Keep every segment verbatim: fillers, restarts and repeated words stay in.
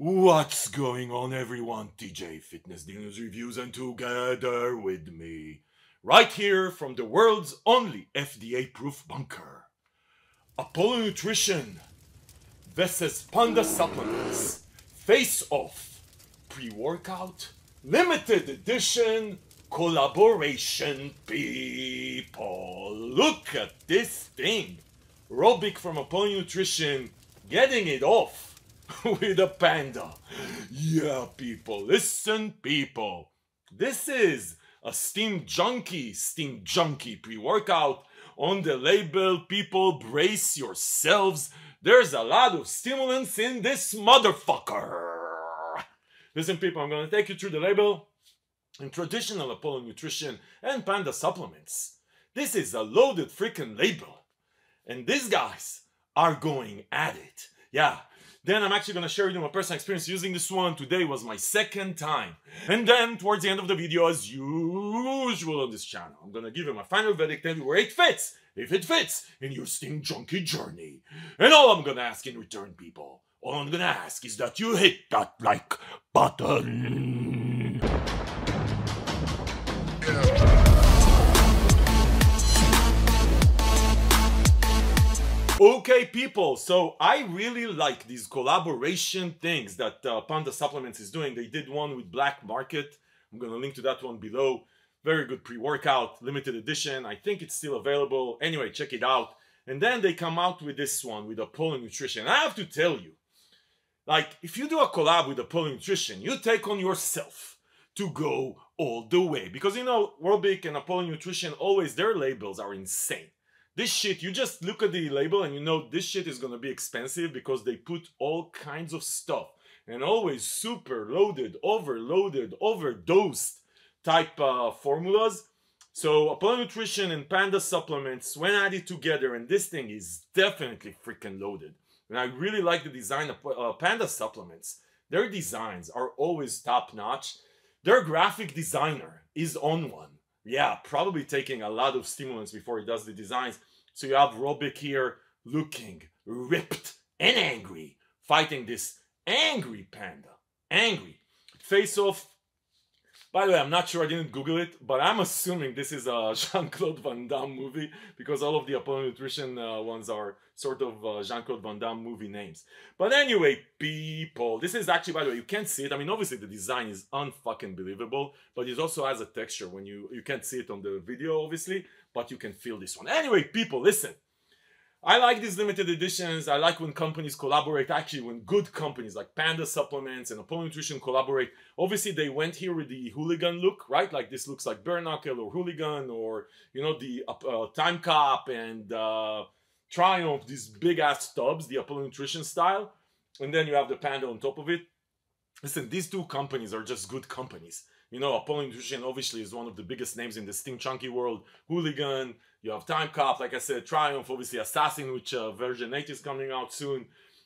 What's going on, everyone? T J Fitness Deal News Reviews, and together with me, right here from the world's only F D A-proof bunker, Apollon Nutrition versus Panda Supplements, Face Off, Pre-Workout, Limited Edition, Collaboration, people. Look at this thing. Robik from Apollon Nutrition getting it off with a panda. Yeah, people, listen, people. This is a Steam Junkie, Steam Junkie pre-workout. On the label, people, brace yourselves. There's a lot of stimulants in this motherfucker. Listen, people, I'm going to take you through the label in traditional Apollon Nutrition and Panda Supplements. This is a loaded freaking label. And these guys are going at it. Yeah. Then I'm actually going to share with you my personal experience using this one. Today was my second time. And then towards the end of the video, as usual on this channel, I'm going to give you my final verdict and where it fits, if it fits, in your Steam Junkie journey. And all I'm going to ask in return, people, all I'm going to ask is that you hit that like button. Okay, people, so I really like these collaboration things that uh, Panda Supplements is doing. They did one with Black Market. I'm going to link to that one below. Very good pre-workout, limited edition. I think it's still available. Anyway, check it out. And then they come out with this one, with Apollon Nutrition. I have to tell you, like, if you do a collab with Apollon Nutrition, you take on yourself to go all the way. Because, you know, Robik and Apollon Nutrition, always their labels are insane. This shit, you just look at the label and you know this shit is gonna be expensive because they put all kinds of stuff. And always super loaded, overloaded, overdosed type uh, formulas. So Apollon Nutrition and Panda Supplements, when added together, and this thing is definitely freaking loaded. And I really like the design of uh, Panda Supplements. Their designs are always top-notch. Their graphic designer is on one. Yeah, probably taking a lot of stimulants before he does the designs. So you have Robik here looking ripped and angry, fighting this angry panda. Angry. Face Off. By the way, I'm not sure, I didn't Google it, but I'm assuming this is a Jean-Claude Van Damme movie because all of the Apollon Nutrition uh, ones are sort of uh, Jean-Claude Van Damme movie names. But anyway, people, this is actually, by the way, you can't see it. I mean, obviously the design is unfucking believable, but it also has a texture when you, you can't see it on the video, obviously, but you can feel this one. Anyway, people, listen. I like these limited editions. I like when companies collaborate. Actually, when good companies like Panda Supplements and Apollon Nutrition collaborate. Obviously, they went here with the Hooligan look, right? Like this looks like Bare Knuckle or Hooligan or, you know, the uh, Time Cop and uh, Triumph, these big-ass tubs, the Apollon Nutrition style. And then you have the Panda on top of it. Listen, these two companies are just good companies. You know, Apollon Nutrition obviously is one of the biggest names in the Steam Chunky world. Hooligan, you have Time Cop, like I said, Triumph, obviously Assassin, which uh, version eight is coming out soon.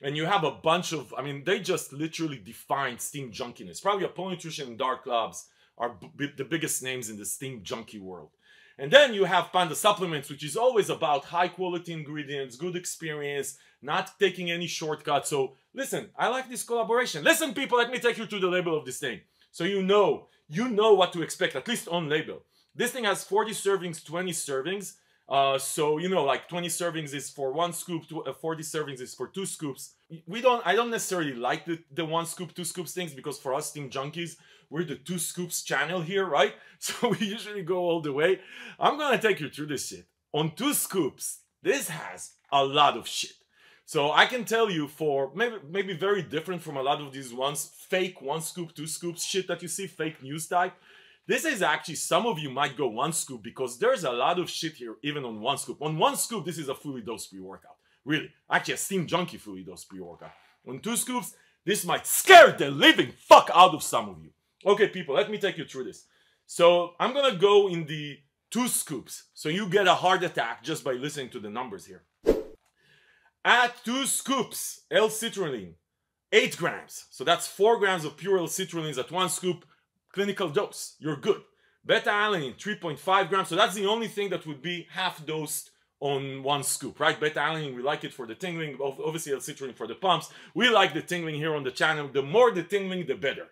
And you have a bunch of, I mean, they just literally define Steam Junkiness. Probably Apollon Nutrition and Dark Clubs are b the biggest names in the Steam Junkie world. And then you have Panda Supplements, which is always about high-quality ingredients, good experience, not taking any shortcuts. So, listen, I like this collaboration. Listen, people, let me take you to the label of this thing. So you know... You know what to expect, at least on label. This thing has forty servings, twenty servings. Uh, so, you know, like twenty servings is for one scoop, forty servings is for two scoops. We don't, I don't necessarily like the, the one scoop, two scoops things because for us Steam Junkies, we're the two scoops channel here, right? So we usually go all the way. I'm gonna take you through this shit. On two scoops, this has a lot of shit. So I can tell you for maybe, maybe very different from a lot of these ones, fake one scoop, two scoops shit that you see, fake news type. This is actually, some of you might go one scoop because there's a lot of shit here even on one scoop. On one scoop, this is a fully dosed pre-workout. Really, actually a Steam Junkie fully dosed pre-workout. On two scoops, this might scare the living fuck out of some of you. Okay, people, let me take you through this. So I'm gonna go in the two scoops. So you get a heart attack just by listening to the numbers here. Add two scoops L-citrulline, eight grams. So that's four grams of pure L-citrulline at one scoop, clinical dose. You're good. Beta-alanine, three point five grams. So that's the only thing that would be half-dosed on one scoop, right? Beta-alanine, we like it for the tingling. Obviously, L-citrulline for the pumps. We like the tingling here on the channel. The more the tingling, the better.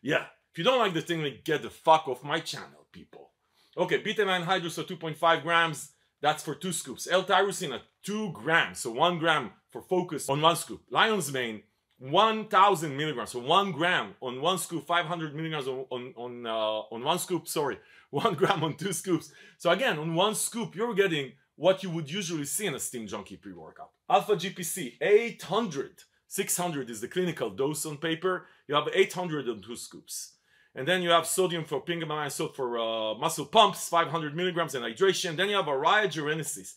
Yeah. If you don't like the tingling, get the fuck off my channel, people. Okay, beta nine hydrous, so two point five grams. That's for two scoops. L-tyrosine at two grams, so one gram for focus on one scoop. Lion's mane, one thousand milligrams, so one gram on one scoop, five hundred milligrams on on on, uh, on one scoop. Sorry, one gram on two scoops. So again, on one scoop, you're getting what you would usually see in a Steam Junkie pre-workout. Alpha G P C, eight hundred. six hundred is the clinical dose on paper. You have eight hundred on two scoops. And then you have sodium for pengamide salt for uh, muscle pumps, five hundred milligrams and hydration. Then you have Eria Jarensis,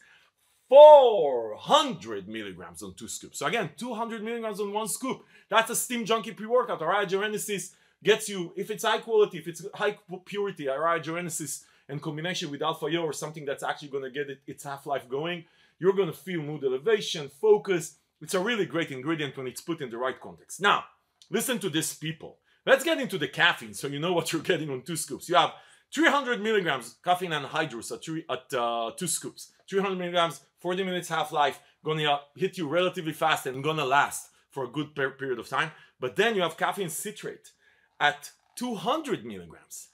four hundred milligrams on two scoops. So again, two hundred milligrams on one scoop. That's a Steam Junkie pre-workout. Eria Jarensis gets you, if it's high quality, if it's high purity, Eria Jarensis in combination with Alpha Yo or something that's actually going to get it, its half-life going, you're going to feel mood elevation, focus. It's a really great ingredient when it's put in the right context. Now, listen to this, people. Let's get into the caffeine so you know what you're getting on two scoops. You have three hundred milligrams caffeine anhydrous at, three, at uh, two scoops. three hundred milligrams, forty minutes half-life, gonna hit you relatively fast and gonna last for a good per period of time. But then you have caffeine citrate at two hundred milligrams.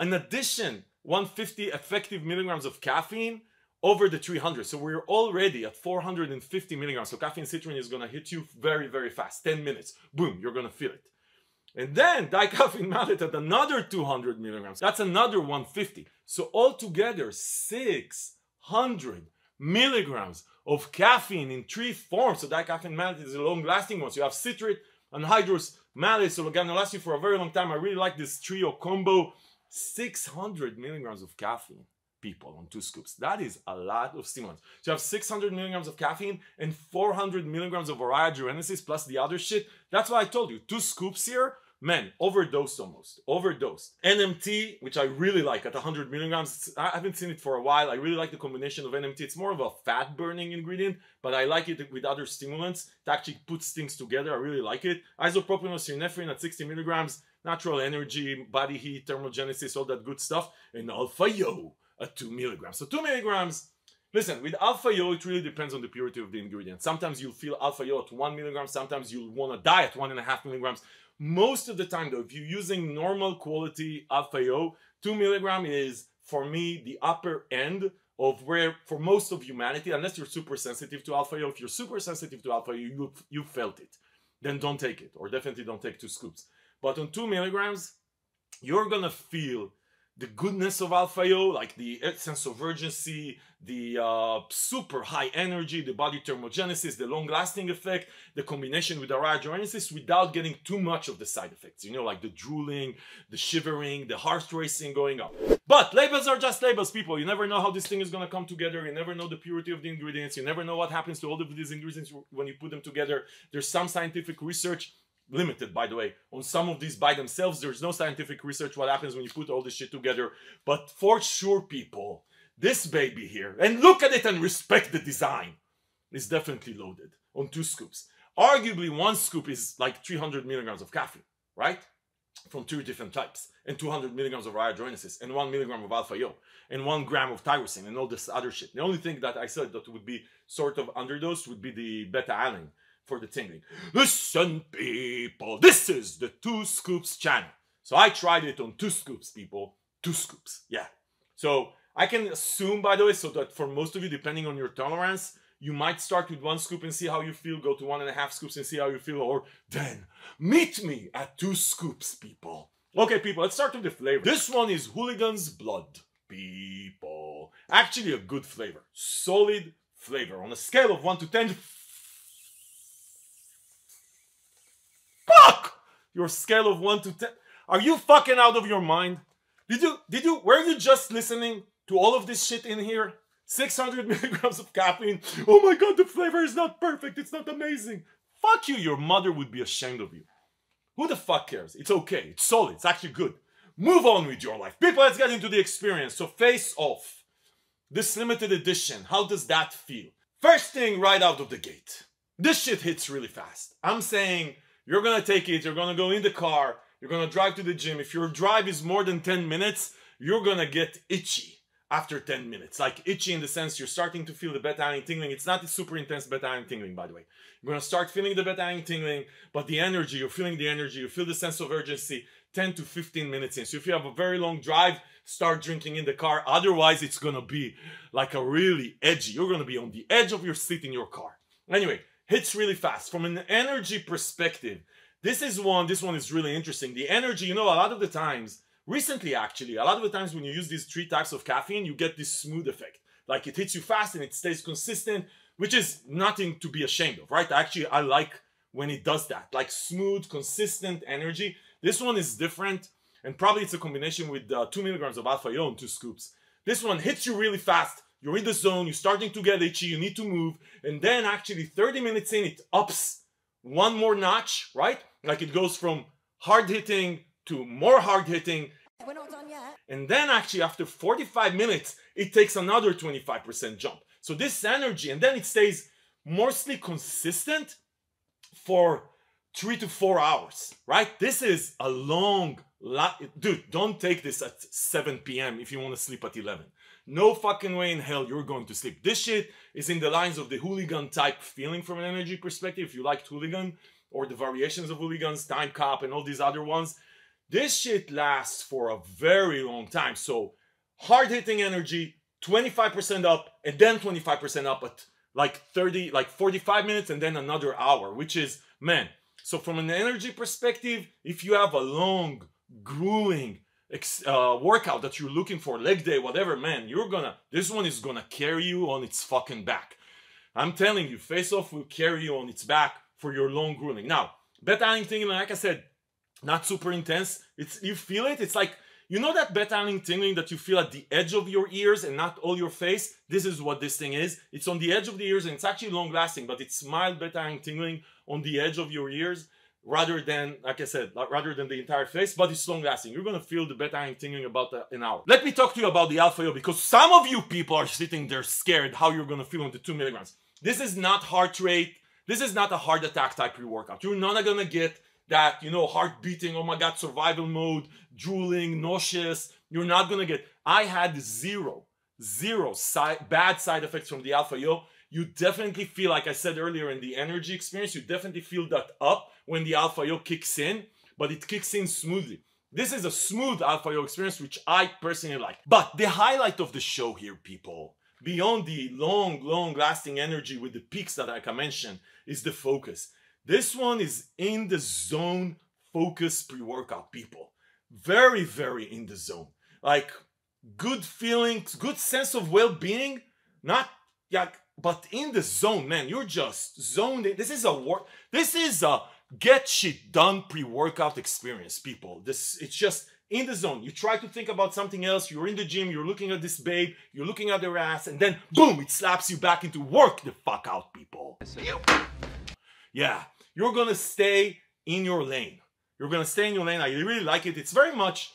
In addition, one hundred fifty effective milligrams of caffeine over the three hundred. So we're already at four hundred fifty milligrams. So caffeine citrate is gonna hit you very, very fast. ten minutes, boom, you're gonna feel it. And then dicaffeine malate at another two hundred milligrams. That's another one hundred fifty. So altogether, six hundred milligrams of caffeine in three forms. So dicaffeine malate is a long-lasting one. So you have citrate, anhydrous, malate. So gonna last you for a very long time. I really like this trio combo. six hundred milligrams of caffeine, people, on two scoops. That is a lot of stimulants. So you have six hundred milligrams of caffeine and four hundred milligrams of Eria Jarensis plus the other shit. That's why I told you, two scoops here, man, overdosed almost, overdosed. N M T, which I really like at one hundred milligrams. I haven't seen it for a while. I really like the combination of N M T. It's more of a fat burning ingredient, but I like it with other stimulants. It actually puts things together. I really like it. Isopropylnorsynephrine at sixty milligrams. Natural energy, body heat, thermogenesis, all that good stuff. And Alpha Yo at two milligrams. So two milligrams, listen, with Alpha Yo, it really depends on the purity of the ingredient. Sometimes you'll feel Alpha Yo at one milligram. Sometimes you'll want to die at one and a half milligrams. Most of the time, though, if you're using normal quality Alpha Yo, two milligram is, for me, the upper end of where, for most of humanity, unless you're super sensitive to Alpha Yo. If you're super sensitive to Alpha Yo, you, you felt it. Then don't take it, or definitely don't take two scoops. But on two milligrams, you're gonna feel the goodness of Alpha Yo, like the sense of urgency, the uh, super high energy, the body thermogenesis, the long-lasting effect, the combination with Eria Jarensis without getting too much of the side effects, you know, like the drooling, the shivering, the heart racing going up. But labels are just labels, people. You never know how this thing is gonna come together. You never know the purity of the ingredients. You never know what happens to all of these ingredients when you put them together. There's some scientific research, limited, by the way, on some of these by themselves. There's no scientific research what happens when you put all this shit together. But for sure, people, this baby here, and look at it and respect the design, is definitely loaded on two scoops. Arguably, one scoop is like three hundred milligrams of caffeine, right? From two different types, and two hundred milligrams of Eria Jarensis, and one milligram of Alpha Yo, and one gram of tyrosine, and all this other shit. The only thing that I said that would be sort of underdosed would be the beta-alanine for the tingling. Listen, people, this is the two scoops channel. So I tried it on two scoops, people. Two scoops, yeah. So I can assume, by the way, so that for most of you, depending on your tolerance, you might start with one scoop and see how you feel, go to one and a half scoops and see how you feel, or then meet me at two scoops, people. Okay, people, let's start with the flavor. This one is Hooligan's Blood, people. Actually a good flavor, solid flavor. On a scale of one to ten, your scale of one to ten. Are you fucking out of your mind? Did you, did you, were you just listening to all of this shit in here? six hundred milligrams of caffeine. Oh my God, the flavor is not perfect. It's not amazing. Fuck you. Your mother would be ashamed of you. Who the fuck cares? It's okay. It's solid. It's actually good. Move on with your life. People, let's get into the experience. So Face Off, this limited edition. How does that feel? First thing right out of the gate. This shit hits really fast. I'm saying, you're gonna take it, you're gonna go in the car, you're gonna drive to the gym. If your drive is more than ten minutes, you're gonna get itchy after ten minutes, like itchy in the sense you're starting to feel the beta ion tingling. It's not the super intense beta ion tingling, by the way. You're gonna start feeling the beta ion tingling, but the energy, you're feeling the energy, you feel the sense of urgency ten to fifteen minutes in. So if you have a very long drive, start drinking in the car. Otherwise, it's gonna be like a really edgy. You're gonna be on the edge of your seat in your car. Anyway, hits really fast. From an energy perspective, this is one, this one is really interesting. The energy, you know, a lot of the times, recently, actually, a lot of the times when you use these three types of caffeine, you get this smooth effect. Like it hits you fast and it stays consistent, which is nothing to be ashamed of, right? Actually, I like when it does that, like smooth, consistent energy. This one is different, and probably it's a combination with uh, two milligrams of alpha-ion, two scoops. This one hits you really fast. You're in the zone, you're starting to get itchy, you need to move. And then actually thirty minutes in, it ups one more notch, right? Like it goes from hard hitting to more hard hitting. We're not done yet. And then actually after forty-five minutes, it takes another twenty-five percent jump. So this energy, and then it stays mostly consistent for three to four hours, right? This is a long, lot. Dude, don't take this at seven p m if you want to sleep at eleven. No fucking way in hell you're going to sleep. This shit is in the lines of the Hooligan type feeling from an energy perspective. If you liked Hooligan or the variations of Hooligans, Time Cop and all these other ones, this shit lasts for a very long time. So hard-hitting energy, twenty-five percent up, and then twenty-five percent up at like thirty, like forty-five minutes, and then another hour, which is, man. So from an energy perspective, if you have a long, grueling uh, workout that you're looking for, leg day, whatever, man, you're gonna, this one is gonna carry you on its fucking back. I'm telling you, Face Off will carry you on its back for your long grueling. Now, beta ion tingling, like I said, not super intense. It's, you feel it. It's like, you know that beta ion tingling that you feel at the edge of your ears and not all your face? This is what this thing is. It's on the edge of the ears and it's actually long lasting, but it's mild beta ion tingling on the edge of your ears rather than, like I said, rather than the entire face, but it's long lasting. You're gonna feel the beta ion tingling about an hour. Let me talk to you about the alpha-ion, because some of you people are sitting there scared how you're gonna feel on the two milligrams. This is not heart rate. This is not a heart attack type pre-workout. You're not gonna get that, you know, heart beating, oh my God, survival mode, drooling, nauseous. You're not gonna get, I had zero, zero side, bad side effects from the alpha-ion. You definitely feel, like I said earlier in the energy experience, you definitely feel that up when the alpha-ion kicks in, but it kicks in smoothly. This is a smooth alpha-ion experience, which I personally like. But the highlight of the show here, people, beyond the long, long lasting energy with the peaks that I can mention, is the focus. This one is in the zone focus pre-workout, people. Very, very in the zone. Like good feelings, good sense of well-being, not like, but in the zone, man, you're just zoned in. This is a work, this is a get shit done pre-workout experience, people. This, it's just in the zone. You try to think about something else, you're in the gym, you're looking at this babe, you're looking at their ass, and then boom, it slaps you back into work the fuck out, people. Yeah, you're gonna stay in your lane. You're gonna stay in your lane. I really like it. It's very much,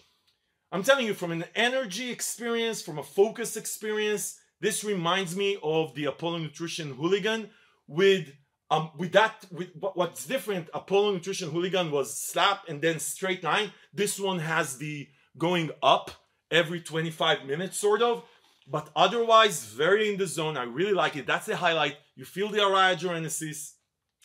I'm telling you, from an energy experience, from a focus experience, this reminds me of the Apollon Nutrition Hooligan with, um, with that, with what's different. Apollon Nutrition Hooligan was slap and then straight line. This one has the going up every twenty-five minutes sort of, but otherwise very in the zone. I really like it. That's the highlight. You feel the Eria Jarensis.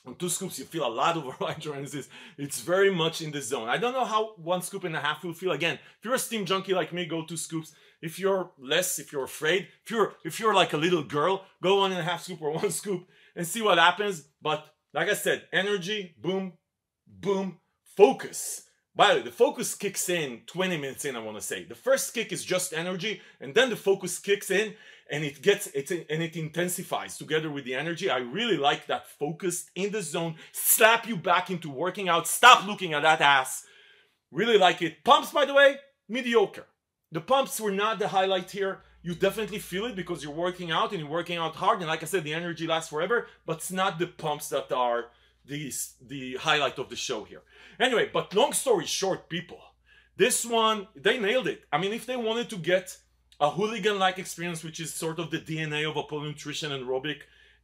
On two scoops, you feel a lot of Eria Jarensis. It's very much in the zone. I don't know how one scoop and a half will feel. Again, if you're a steam junkie like me, go two scoops. If you're less, if you're afraid, if you're, if you're like a little girl, go one and a half scoop or one scoop and see what happens. But like I said, energy, boom, boom, focus. By the way, the focus kicks in twenty minutes in, I want to say. The first kick is just energy, and then the focus kicks in, and it gets, it, and it intensifies together with the energy. I really like that focused, in the zone, slap you back into working out, stop looking at that ass. Really like it. Pumps, by the way, mediocre. The pumps were not the highlight here. You definitely feel it because you're working out, and you're working out hard, and like I said, the energy lasts forever, but it's not the pumps that are the, the highlight of the show here. Anyway, but long story short, people, this one, they nailed it. I mean, if they wanted to get a hooligan-like experience, which is sort of the D N A of Apollon Nutrition and Robik,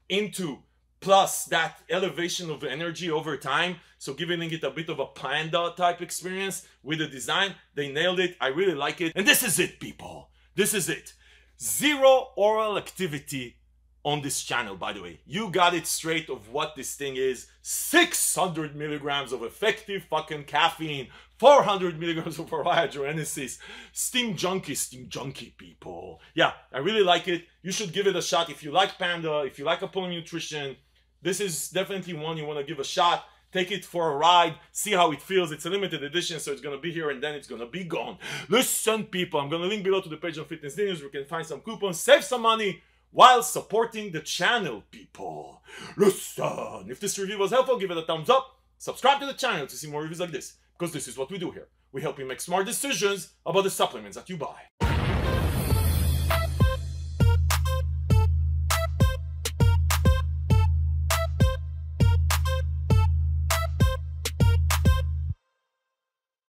into plus that elevation of energy over time, so giving it a bit of a panda-type experience with the design, they nailed it. I really like it. And this is it, people. This is it. Zero oral activity on this channel, by the way. You got it straight of what this thing is. six hundred milligrams of effective fucking caffeine, four hundred milligrams of Eria Jarensis. Steam junkie, steam junkie people. Yeah, I really like it. You should give it a shot if you like Panda, if you like Apollon Nutrition. This is definitely one you want to give a shot. Take it for a ride, see how it feels. It's a limited edition, so it's going to be here and then it's going to be gone. Listen, people, I'm going to link below to the page on Fitness Deal News. We can find some coupons, save some money, while supporting the channel, people. Listen, if this review was helpful, give it a thumbs up. Subscribe to the channel to see more reviews like this, because this is what we do here. We help you make smart decisions about the supplements that you buy.